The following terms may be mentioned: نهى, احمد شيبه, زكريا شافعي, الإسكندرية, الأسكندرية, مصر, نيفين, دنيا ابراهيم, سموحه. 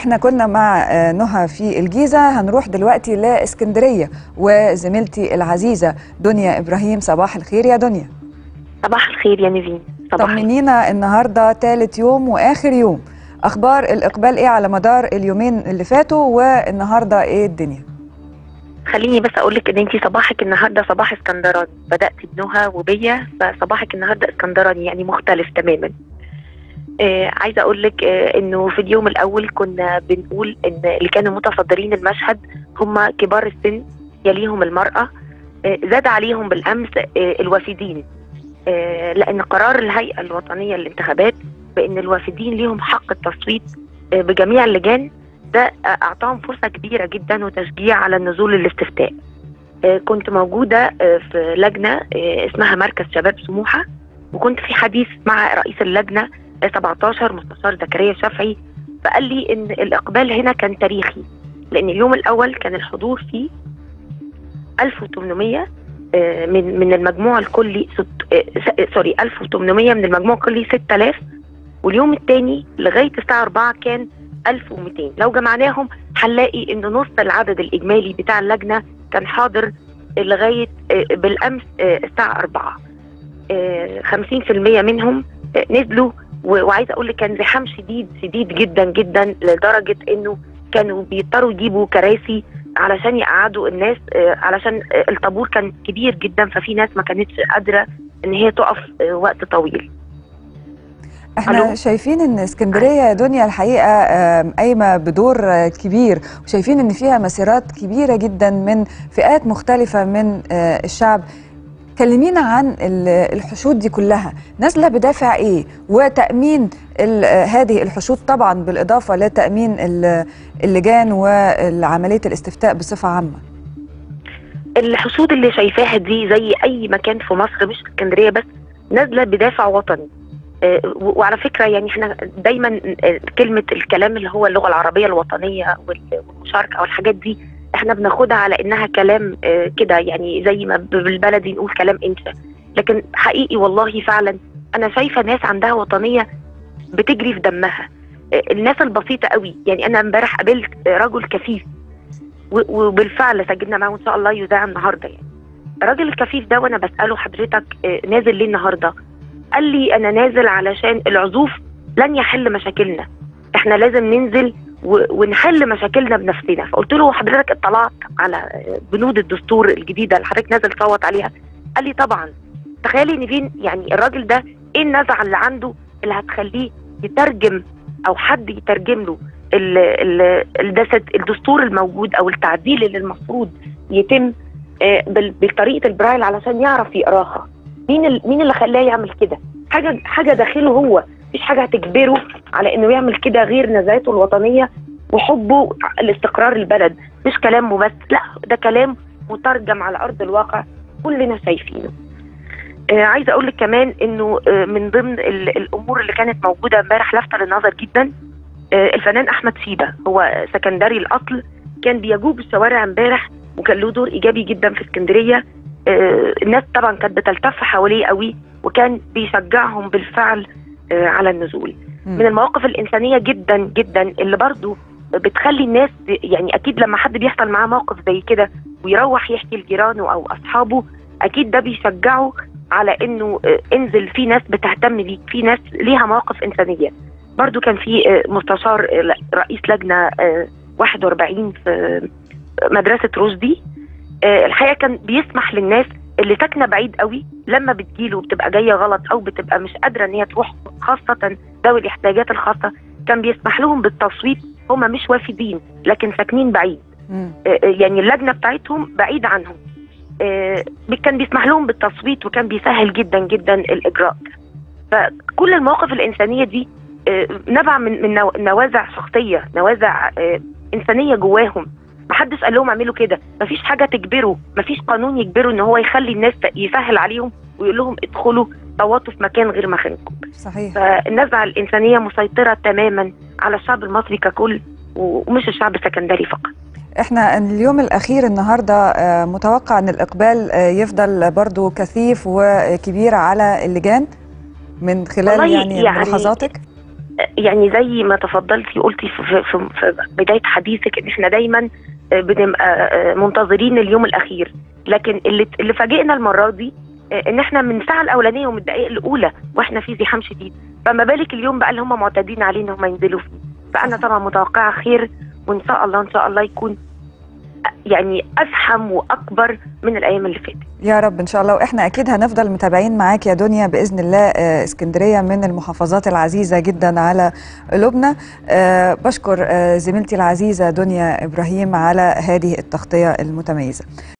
احنا كنا مع نهى في الجيزة، هنروح دلوقتي لإسكندرية وزميلتي العزيزة دنيا ابراهيم. صباح الخير يا دنيا. صباح الخير يا نيفين. طمنينا، النهارده ثالث يوم واخر يوم، اخبار الاقبال ايه على مدار اليومين اللي فاتوا والنهارده ايه الدنيا؟ خليني بس اقول لك ان انت صباحك النهارده صباح اسكندراني، بدات بنهى وبيا، فصباحك النهارده اسكندراني يعني مختلف تماما. عايزه اقول لك انه في اليوم الاول كنا بنقول ان اللي كانوا متصدرين المشهد هم كبار السن، يليهم المراه، زاد عليهم بالامس الوافدين، لان قرار الهيئه الوطنيه للانتخابات بان الوافدين ليهم حق التصويت بجميع اللجان ده اعطاهم فرصه كبيره جدا وتشجيع على النزول للاستفتاء. كنت موجوده في لجنه اسمها مركز شباب سموحه، وكنت في حديث مع رئيس اللجنه 17 مستشار زكريا شافعي، فقال لي ان الاقبال هنا كان تاريخي، لان اليوم الاول كان الحضور فيه 1800 من المجموع الكلي 1800 من المجموع الكلي 6000، واليوم الثاني لغايه الساعه 4 كان 1200. لو جمعناهم هنلاقي ان نص العدد الاجمالي بتاع اللجنه كان حاضر لغايه بالامس الساعه 4. 50% منهم نزلوا، وعايزه اقول لك كان زحام شديد جدا جدا، لدرجه انه كانوا بيضطروا يجيبوا كراسي علشان يقعدوا الناس، علشان الطابور كان كبير جدا، ففي ناس ما كانتش قادره ان هي تقف وقت طويل. احنا شايفين ان اسكندريه يا دنيا الحقيقه قايمه بدور كبير، وشايفين ان فيها مسيرات كبيره جدا من فئات مختلفه من الشعب. كلمينا عن الحشود دي كلها نازله بدافع ايه، وتامين هذه الحشود طبعا بالاضافه لتامين اللجان وعمليه الاستفتاء بصفه عامه. الحشود اللي شايفاها دي زي اي مكان في مصر، مش اسكندريه بس، نازله بدافع وطني. وعلى فكره يعني احنا دايما كلمه الكلام اللي هو اللغه العربيه الوطنيه والمشاركه والحاجات دي احنا بناخدها على انها كلام كده، يعني زي ما بالبلدي نقول كلام انشا، لكن حقيقي والله فعلا انا شايفه ناس عندها وطنيه بتجري في دمها. الناس البسيطه قوي، يعني انا امبارح قابلت رجل كفيف، وبالفعل سجلنا معاه وان شاء الله يذاع النهارده. يعني الراجل الكفيف ده وانا بساله حضرتك نازل ليه النهارده؟ قال لي انا نازل علشان العزوف لن يحل مشاكلنا، احنا لازم ننزل ونحل مشاكلنا بنفسنا. فقلت له حضرتك اطلعت على بنود الدستور الجديده اللي حضرتك نازل تصوت عليها؟ قال لي طبعا. تخيلي نيفين، يعني الراجل ده ايه النزعه اللي عنده اللي هتخليه يترجم او حد يترجم له الدستور الموجود او التعديل اللي المفروض يتم بطريقه البرايل علشان يعرف يقراها؟ مين اللي خلاه يعمل كده؟ حاجه داخله هو، مفيش حاجه هتجبره على انه يعمل كده غير نزعته الوطنيه وحبه لاستقرار البلد. مش كلامه بس، لا ده كلام مترجم على ارض الواقع كلنا شايفينه. عايزه اقول لك كمان انه من ضمن الامور اللي كانت موجوده امبارح لافته للنظر جدا، الفنان احمد شيبه، هو سكندري الاصل، كان بيجوب الشوارع امبارح وكان له دور ايجابي جدا في اسكندريه. الناس طبعا كانت بتلتف حواليه قوي وكان بيشجعهم بالفعل على النزول. من المواقف الانسانيه جدا جدا اللي برضو بتخلي الناس، يعني اكيد لما حد بيحصل معاه موقف زي كده ويروح يحكي لجيرانه او اصحابه اكيد ده بيشجعه على انه انزل، في ناس بتهتم بيك، في ناس ليها مواقف انسانيه. برضو كان في مستشار رئيس لجنه 41 في مدرسه رشدي، الحقيقه كان بيسمح للناس اللي ساكنه بعيد قوي لما بتجيله وبتبقى جايه غلط او بتبقى مش قادره ان هي تروح، خاصه ذوي الاحتياجات الخاصه، كان بيسمح لهم بالتصويت. هم مش وافدين لكن ساكنين بعيد، يعني اللجنه بتاعتهم بعيد عنهم، كان بيسمح لهم بالتصويت وكان بيسهل جدا جدا الاجراء. فكل المواقف الانسانيه دي نبع من نوازع شخصيه، نوازع انسانيه جواهم. محدش قال لهم اعملوا كده، مفيش حاجه تجبره، مفيش قانون يجبره ان هو يخلي الناس يسهل عليهم ويقول لهم ادخلوا صوتوا في مكان غير مكانكم. صحيح. فالنزعه الانسانيه مسيطره تماما على الشعب المصري ككل ومش الشعب السكندري فقط. احنا اليوم الاخير النهارده متوقع ان الاقبال يفضل برضو كثيف وكبير على اللجان من خلال يعني ملاحظاتك؟ يعني زي ما تفضلتي قلتي في بداية حديثك ان احنا دايما بنبقى منتظرين اليوم الاخير، لكن اللي فاجئنا المرة دي ان احنا من الساعة الاولانية ومن الدقائق الاولى واحنا في زحام شديد، فما بالك اليوم بقى اللي هم معتادين عليه ان هم ينزلوا فيه. فانا طبعا متوقعة خير، وان شاء الله ان شاء الله يكون يعني ازحم واكبر من الايام اللي فاتت يا رب ان شاء الله. واحنا اكيد هنفضل متابعين معاك يا دنيا باذن الله. اسكندريه من المحافظات العزيزه جدا على قلوبنا. بشكر زميلتي العزيزه دنيا ابراهيم على هذه التغطيه المتميزه.